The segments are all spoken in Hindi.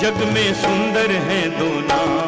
जग में सुंदर हैं दो नाम।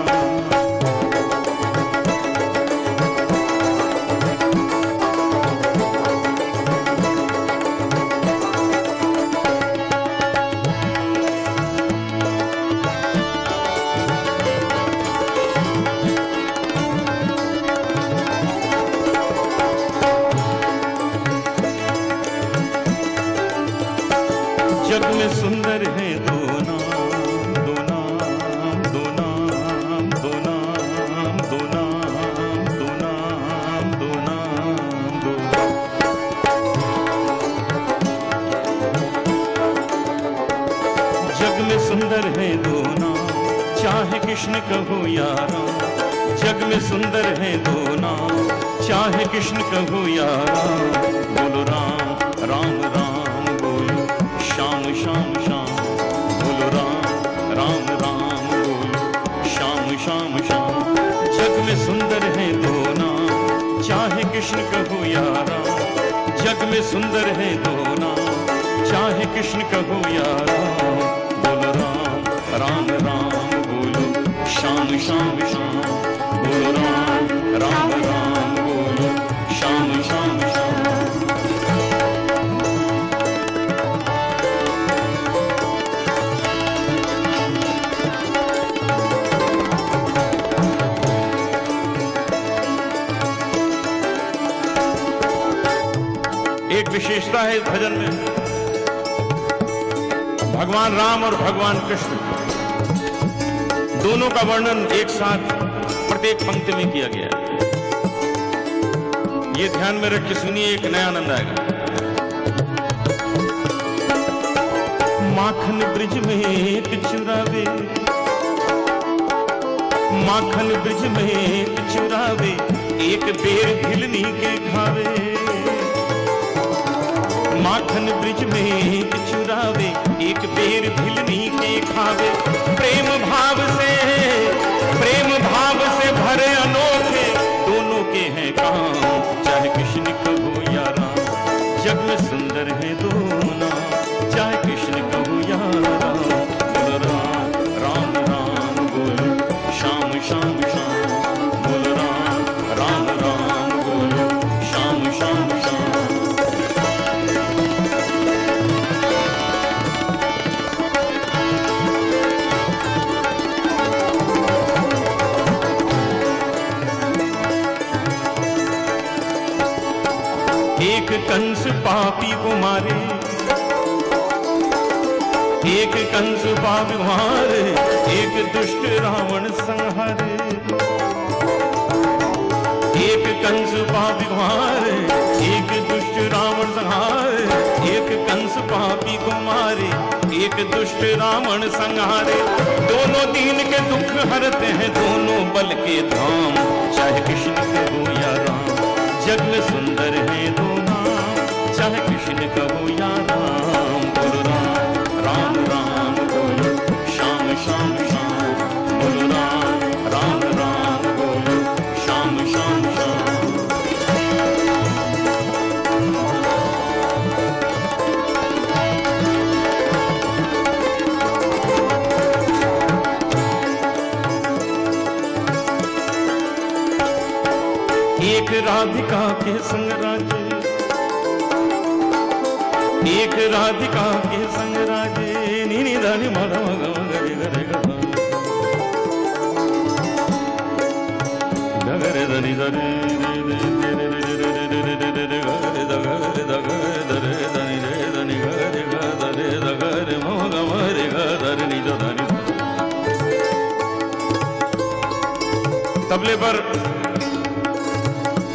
तबले पर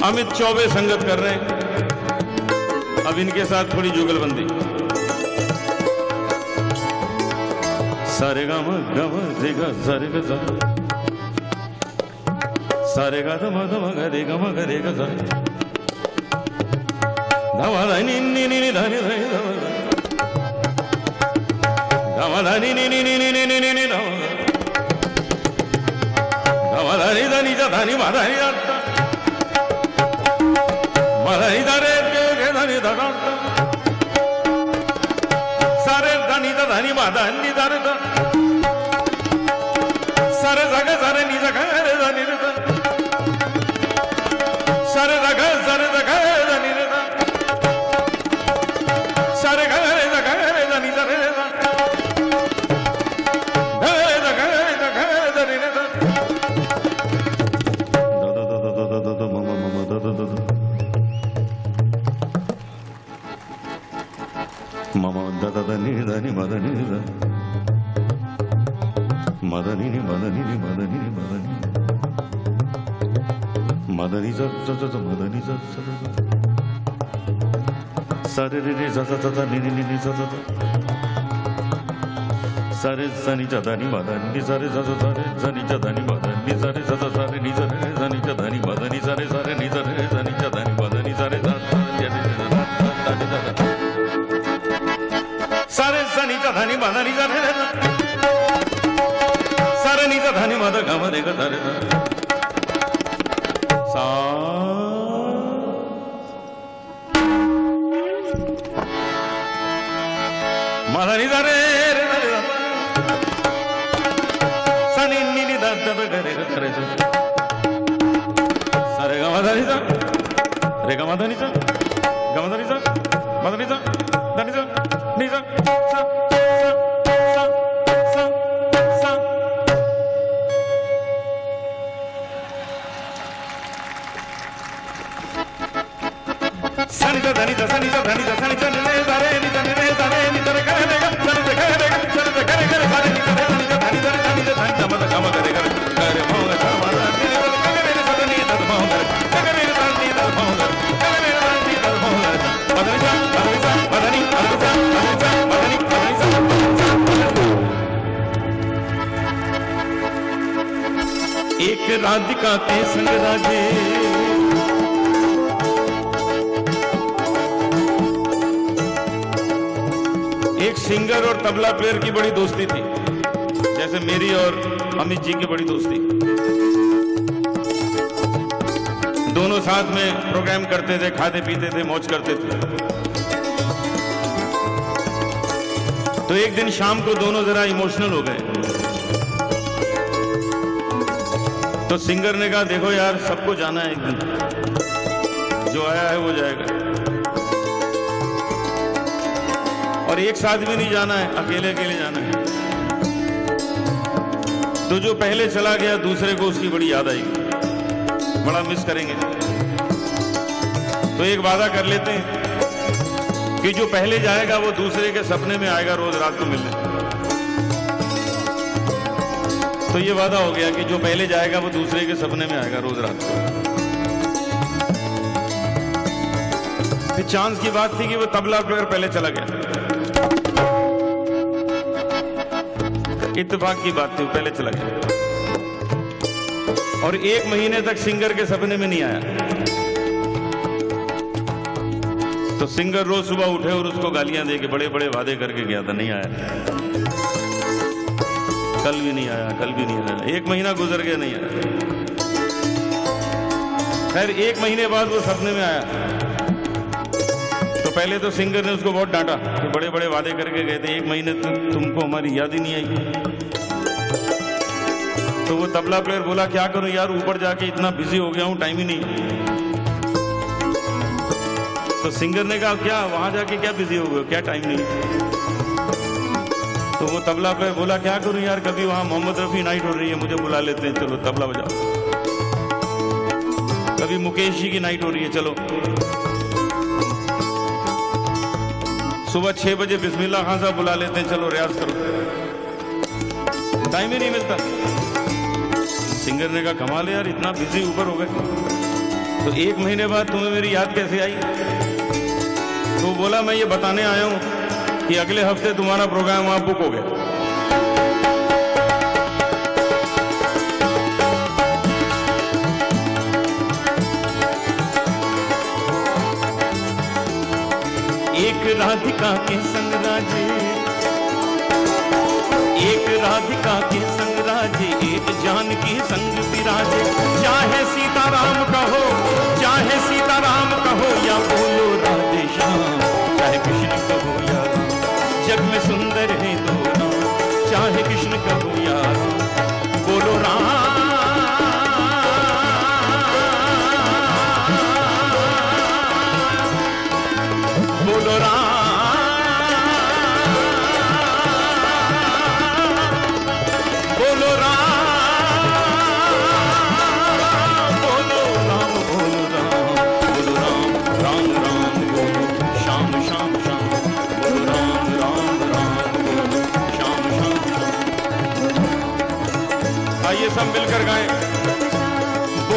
अमित चौबे संगत कर रहे हैं। अब इनके साथ थोड़ी जुगलबंदी। सारेगा म ग म रे ग सारेगा सा सारेगा ध म ध म ग रे ग सा धमा ध नि नि नि ध नि ध धमा ध नि नि नि नि नि ध धनी धनी धनी महारानी महारानी धरे धनी धरा सारे धनी धनी महारानी धरे सारे जागा सारे नी जागा रे दा नी रे दा सारे जागा सारे जागा रे दा नी रे दा सारे जागा रे दा नी दा रे दा रे जागा रे दा नी रे दा दा दा दा दा दा दा ममा ममा दा दा दा ममा दा दा दा नी दा नी दा madani ni madani ni madani ni madani madani za za za madani za za sare ni za za za ni ni za za sare za ni za ni madani ni sare za za za ni za ni madani ni sare za za za ni za ni za ni madani sare sare ni za ni za ni madani sare za sare za ni za ni madani sare नीचा धानी माता गामा देगा धारे सा माता नीचा रे रे धारे सानी नीनी दांत दांत करेगा धारे सारे गामा धानी सा रे गामा धानी सा धानी सा नीचा सा sani da sani da sani da sani da एक राधिका के संग राधे सिंगर और तबला प्लेयर की बड़ी दोस्ती थी, जैसे मेरी और अमित जी की बड़ी दोस्ती। दोनों साथ में प्रोग्राम करते थे, खाते पीते थे, मौज करते थे। तो एक दिन शाम को दोनों जरा इमोशनल हो गए। तो सिंगर ने कहा, देखो यार, सबको जाना है, एक दिन जो आया है वो जाएगा और एक साथ भी नहीं जाना है, अकेले अकेले जाना है। तो जो पहले चला गया दूसरे को उसकी बड़ी याद आएगी, बड़ा मिस करेंगे। तो एक वादा कर लेते हैं कि जो पहले जाएगा वो दूसरे के सपने में आएगा रोज रात को मिलने। तो ये वादा हो गया कि जो पहले जाएगा वो दूसरे के सपने में आएगा रोज रात को। फिर चांस की बात थी कि वो तबला प्लेयर पहले चला गया, इत्तेफाक की बात थी, पहले चला गया और एक महीने तक सिंगर के सपने में नहीं आया। तो सिंगर रोज सुबह उठे और उसको गालियां दे के बड़े बड़े वादे करके गया था, नहीं आया, कल भी नहीं आया, कल भी नहीं आया। एक महीना गुजर गया, नहीं आया। खैर, एक महीने बाद वो सपने में आया। पहले तो सिंगर ने उसको बहुत डांटा कि बड़े बड़े वादे करके गए थे, एक महीने तक तुमको हमारी याद ही नहीं आई। तो वो तबला प्लेयर बोला, क्या करूं यार, ऊपर जाके इतना बिजी हो गया हूं, टाइम ही नहीं। तो सिंगर ने कहा, क्या वहां जाके क्या बिजी हो गए, क्या टाइम नहीं। तो वो तबला प्लेयर बोला, क्या करूं यार, कभी वहां मोहम्मद रफी नाइट हो रही है, मुझे बुला लेते हैं, चलो तबला बजाओ। कभी मुकेश जी की नाइट हो रही है, चलो सुबह 6 बजे बिस्मिल्ला खान साहब बुला लेते हैं, चलो रियाज करो। टाइम ही नहीं मिलता। सिंगर ने कहा, कमाल है यार, इतना बिजी ऊपर हो गए, तो एक महीने बाद तुम्हें मेरी याद कैसे आई। तो बोला, मैं ये बताने आया हूं कि अगले हफ्ते तुम्हारा प्रोग्राम वहां बुक हो गया। राधिका के संग राजे, एक राधिका के संग राजे, एक जानकी संग विराजे। चाहे सीताराम कहो, चाहे सीताराम कहो, या बोलो राधे श्याम, चाहे कृष्ण कहो या जग में सुंदर है दो नाम, चाहे कृष्ण कहो या बोलो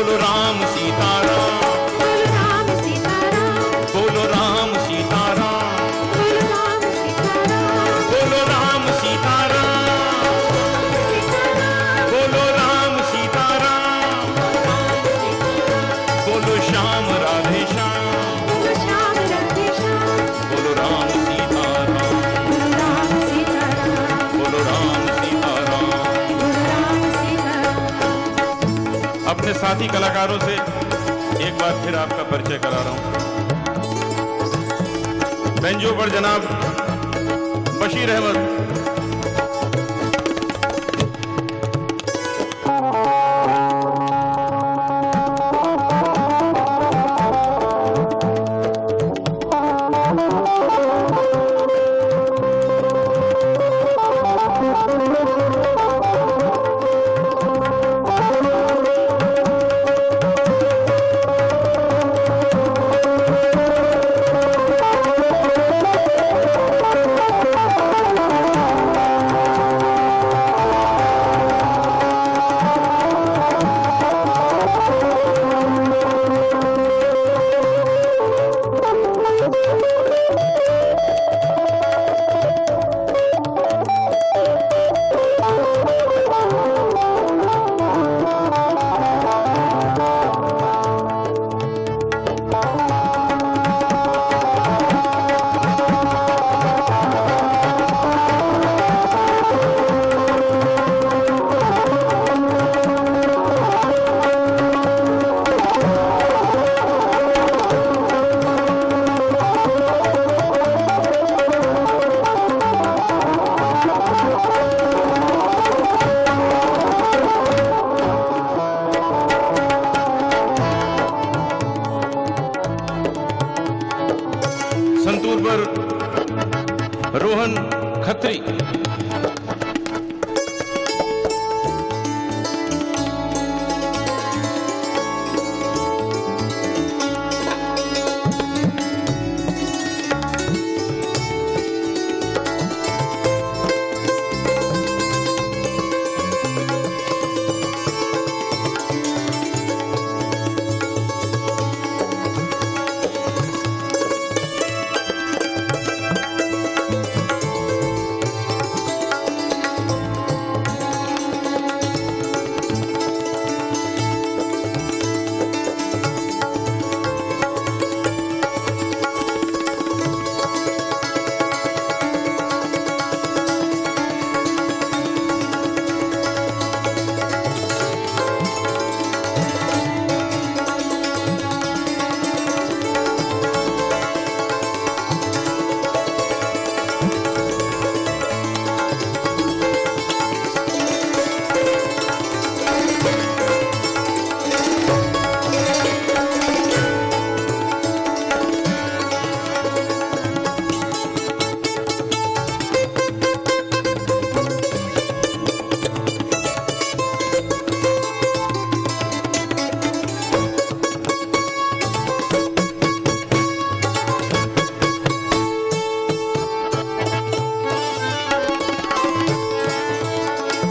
बोलो राम सीता राम, बोलो राम सीता राम, बोलो राम सीता राम, बोलो राम सीता राम, बोलो राम सीता राम, बोलो राम सीता राम, बोलो श्याम राधे श्याम, बोलो श्याम राधे श्याम, बोलो राम सीता राम, बोलो राम सीता राम, बोलो राम सीता राम, बोलो राम सीता राम। अपने साथी कलाकारों से एक बार फिर आपका परिचय करा रहा हूं। बेंजो पर जनाब बशीर अहमद,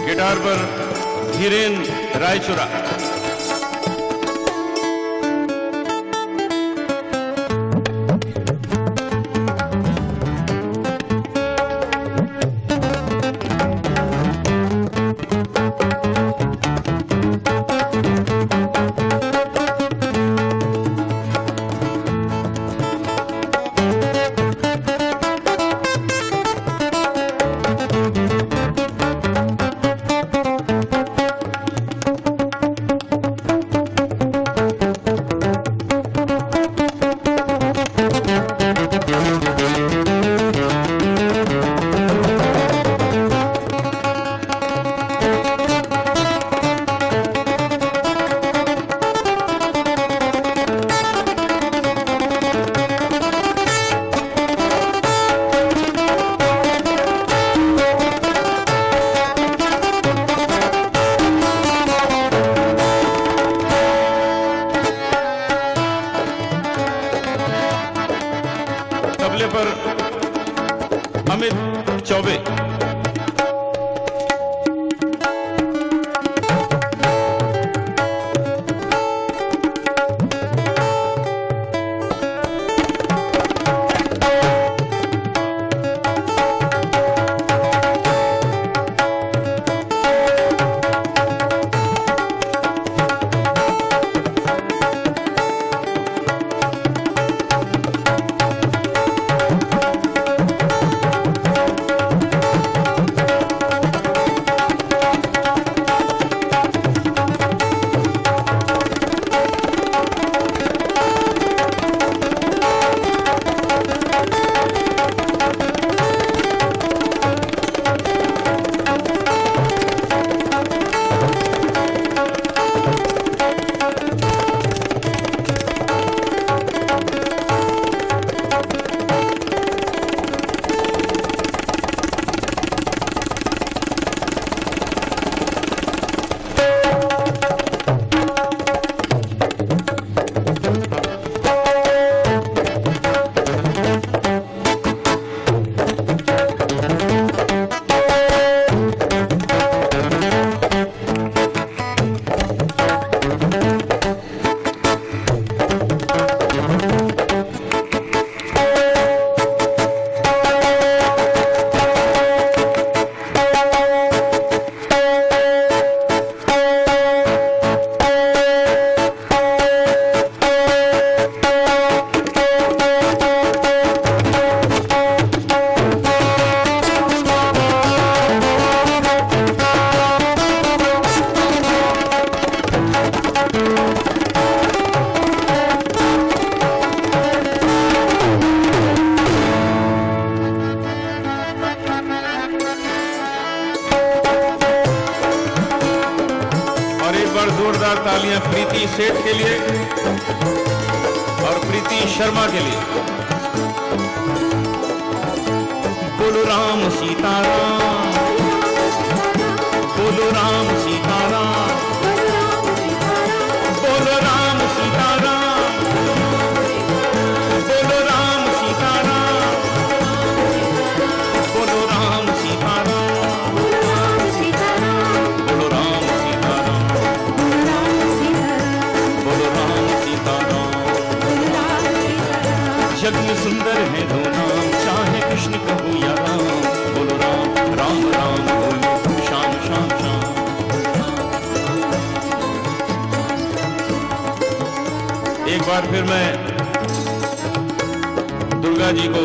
गिटार पर धीरेन रायचूरा। प्रीति सेठ के लिए और प्रीति शर्मा के लिए। बोलो राम सीताराम, बोलो राम सीताराम, बोलो राम सीताराम, बोलो राम सीताराम, बोलो राम सीताराम, बोलो राम सीताराम, बोलो राम सीताराम, बोलो राम सीताराम, बोलो राम सीताराम। जग में सुंदर है दो नाम, चाहे कृष्ण कहो या राम। बोलो राम राम राम, बोलो श्याम श्याम श्याम। एक बार फिर मैं दुर्गा जी को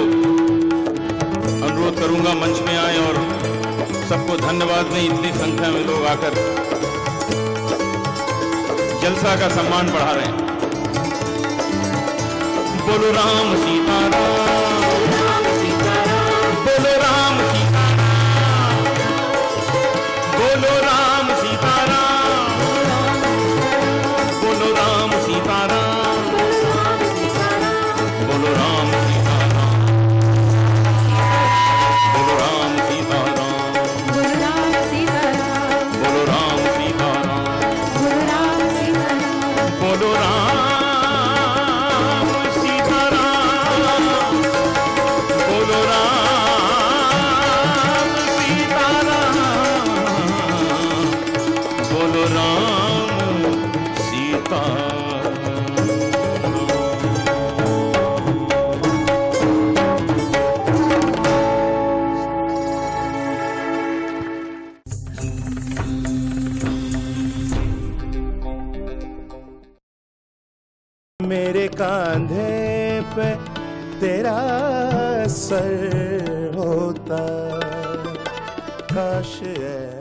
अनुरोध करूंगा मंच में आए और सबको धन्यवाद दें। इतनी संख्या में लोग आकर जलसा का सम्मान बढ़ा रहे हैं। बोलो राम सीताराम, बोलो राम सीताराम, बोलो राम सीताराम, बोलो राम सीताराम, बोलो राम सीताराम, बोलो राम सीताराम, बोलो राम सीताराम, बोलो राम सीताराम, बोलो राम सीताराम, बोलो राम कांधे पे तेरा असर होता काश है।